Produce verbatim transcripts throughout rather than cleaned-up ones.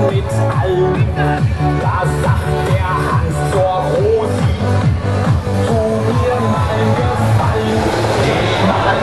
mit allen, da sagt der Hans zur Rosi, tu mir mal Gefallen, geh mal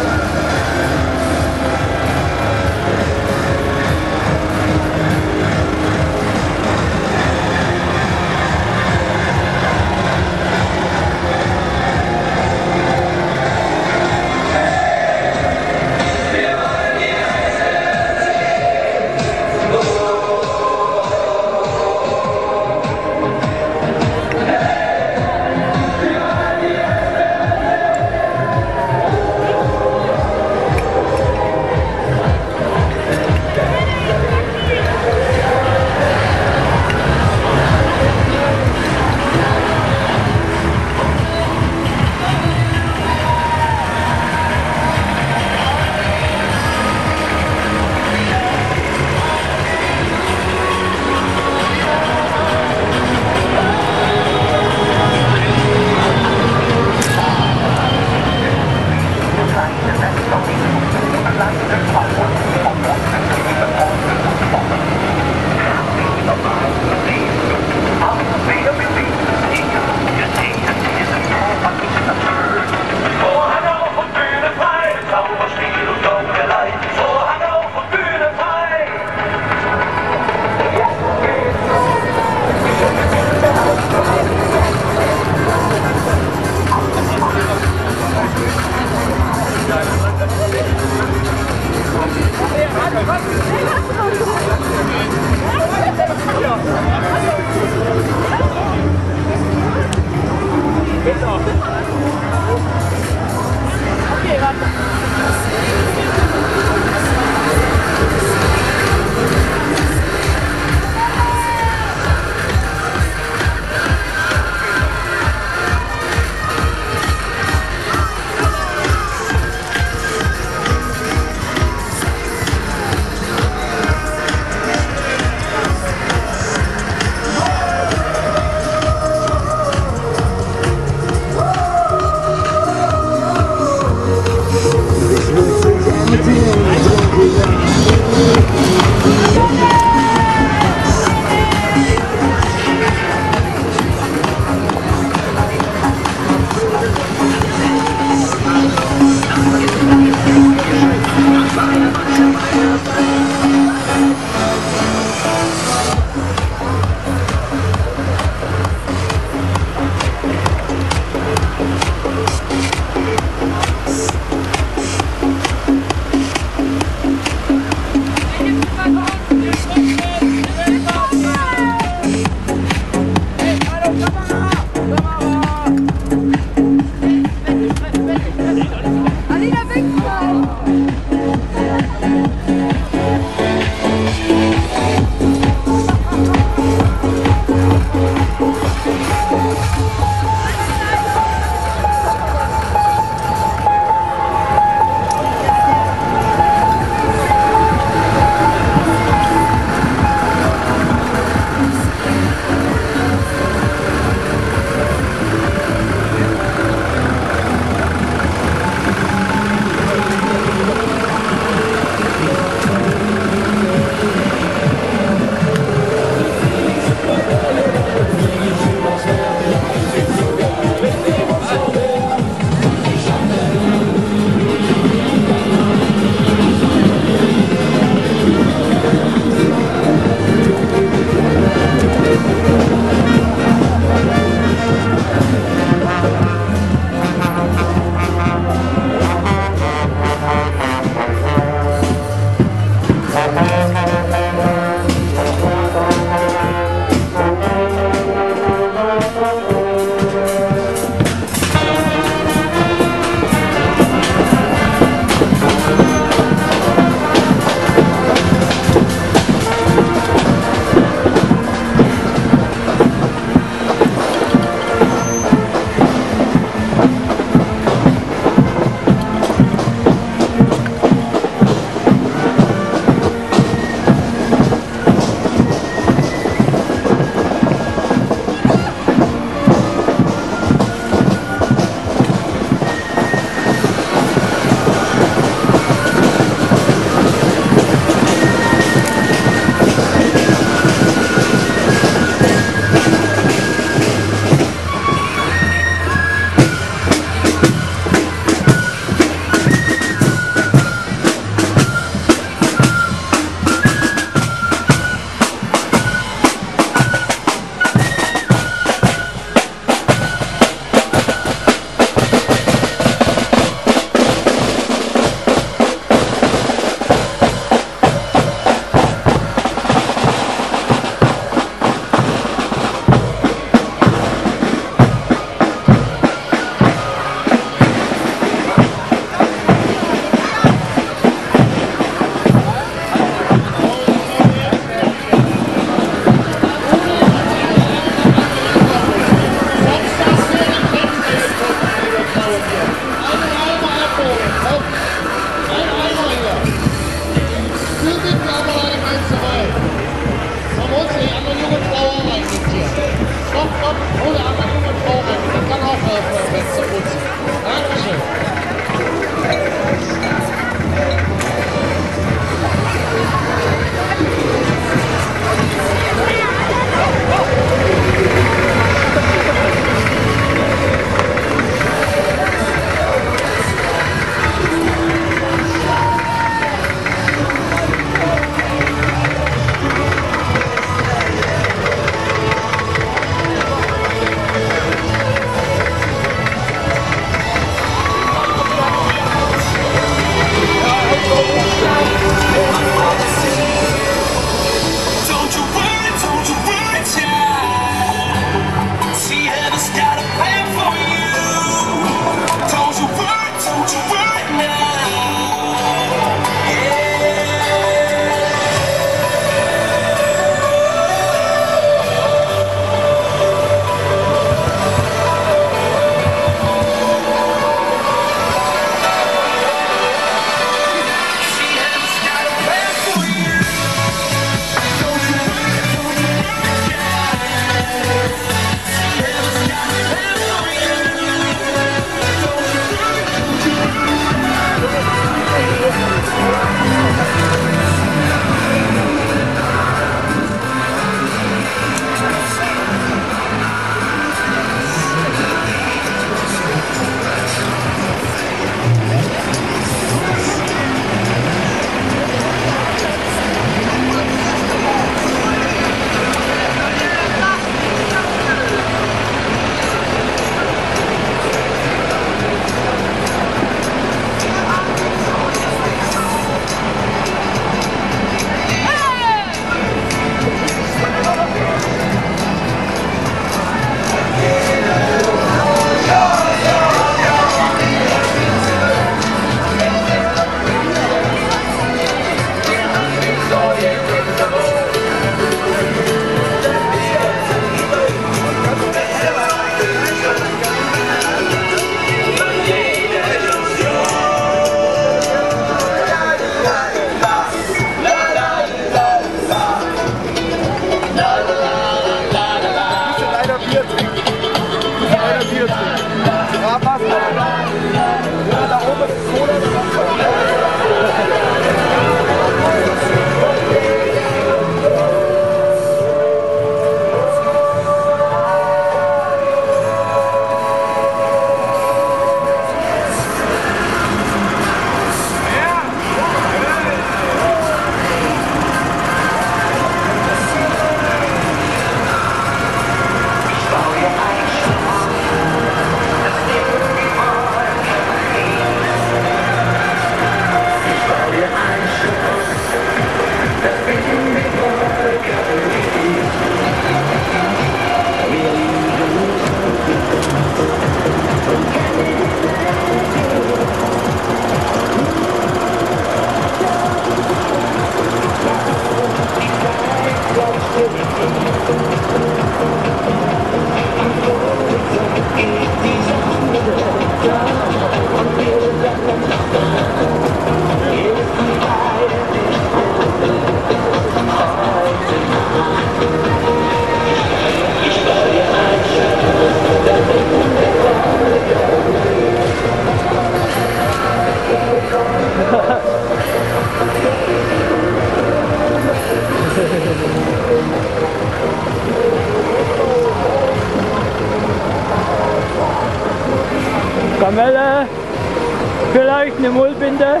Hunde?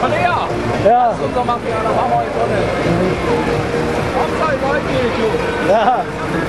Von ja. Das ist unser Material, da machen wir jetzt auch nicht. Hauptsache, ich weiß nicht, du. Ja.